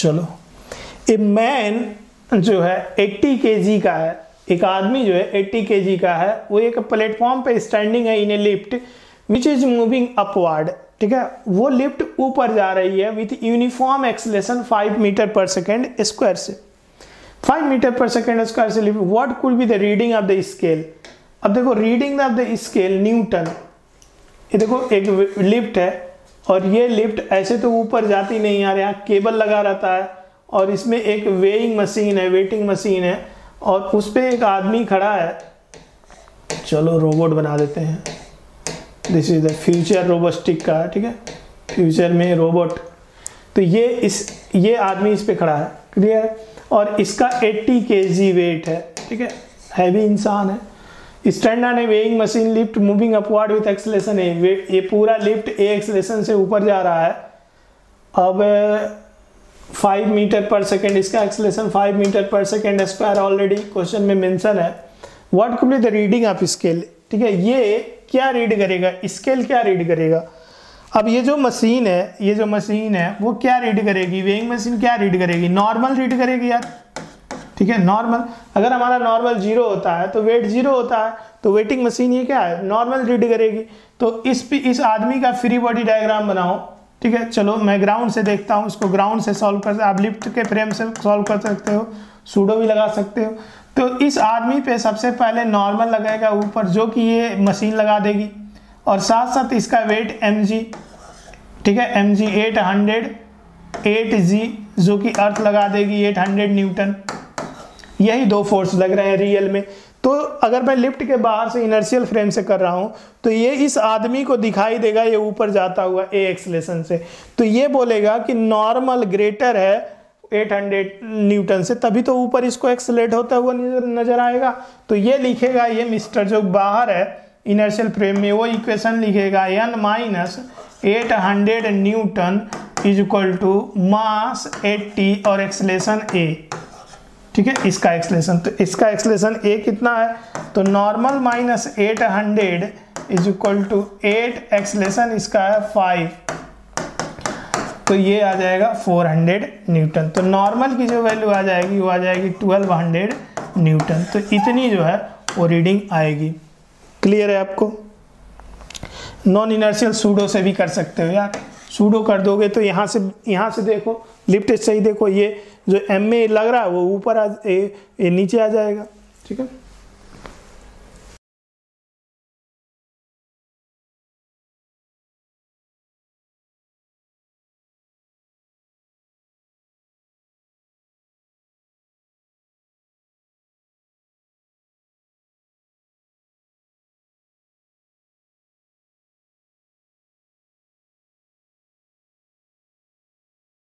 चलो a man जो है 80 kg का है, एक आदमी जो है 80 kg का है, वो एक प्लेटफॉर्म पे स्टैंडिंग है in a lift which is moving upward, ठीक है, वो लिफ्ट ऊपर जा रही है विथ यूनिफॉर्म एक्सेलेरेशन 5 मीटर पर सेकेंड स्क्वायर से, 5 मीटर पर सेकेंड स्क्वायर से lift. What could be the reading of the scale? अब देखो reading of the scale newton, ये देखो एक लिफ्ट है और ये लिफ्ट ऐसे तो ऊपर जाती नहीं यार, यहाँ केबल लगा रहता है और इसमें एक वेइंग मशीन है, वेटिंग मशीन है और उस पर एक आदमी खड़ा है। चलो रोबोट बना देते हैं, this is the future robotic का, ठीक है, फ्यूचर में रोबोट। तो ये आदमी इस पे खड़ा है, क्लियर, और इसका 80 kg वेट है, ठीक है, हैवी इंसान है। स्टैंडर्ड है weighing machine lift moving upward with acceleration है, ये पूरा लिफ्ट ए एक्सेलेरेशन से ऊपर जा रहा है। अब 5 मीटर पर सेकेंड, इसका एक्सेलेरेशन 5 मीटर पर सेकेंड स्क्वायर ऑलरेडी क्वेश्चन में मेंशन है। What could be the reading of scale, ठीक है, ये क्या रीड करेगा, स्केल क्या रीड करेगा? अब ये जो मशीन है, ये जो मशीन है वो क्या रीड करेगी, वेइंग मशीन क्या रीड करेगी? नॉर्मल रीड करेगी यार, ठीक है, नॉर्मल। अगर हमारा नॉर्मल 0 होता है तो वेट 0 होता है, तो वेटिंग मशीन ये क्या है, नॉर्मल रीड करेगी। तो इस आदमी का फ्री बॉडी डायग्राम बनाओ, ठीक है। चलो मैं ग्राउंड से देखता हूँ, इसको ग्राउंड से सॉल्व कर सकते, आप लिफ्ट के फ्रेम से सॉल्व कर सकते हो, सूडो भी लगा सकते हो। तो इस आदमी पे सबसे पहले नॉर्मल लगाएगा ऊपर, जो कि ये मशीन लगा देगी, और साथ साथ इसका वेट mg, ठीक है, mg 800 8g, जो कि अर्थ लगा देगी 800 न्यूटन। यही दो फोर्स लग रहे हैं रियल में। तो अगर मैं लिफ्ट के बाहर से इनर्शियल फ्रेम से कर रहा हूं तो ये इस आदमी को दिखाई देगा, ये ऊपर जाता हुआ ए एक्सेलेरेशन से, तो ये बोलेगा कि नॉर्मल ग्रेटर है 800 न्यूटन से, तभी तो ऊपर इसको एक्सेलरेट होता हुआ नजर आएगा। तो ये लिखेगा, ये मिस्टर जो बाहर है इनर्शियल फ्रेम में, वो इक्वेशन लिखेगा n - 800 newton is equal to mass 80 और एक्सेलेरेशन a, ठीक है, इसका एक्सेलेरेशन। तो इसका एक्सेलेरेशन ए कितना है, तो normal minus 800 is equal to 8, acceleration इसका है 5, तो ये आ जाएगा 400 न्यूटन। तो नॉर्मल की जो वैल्यू आ जाएगी वो आ जाएगी 1200 न्यूटन। तो इतनी जो है वो रीडिंग आएगी। क्लियर है आपको? नॉन इनर्शियल सूडो से भी कर सकते हो यार, सूडो कर दोगे तो यहाँ से देखो लिफ्ट से ही देखो, ये जो एम ए लग रहा है वो ऊपर नीचे आ जाएगा, ठीक है।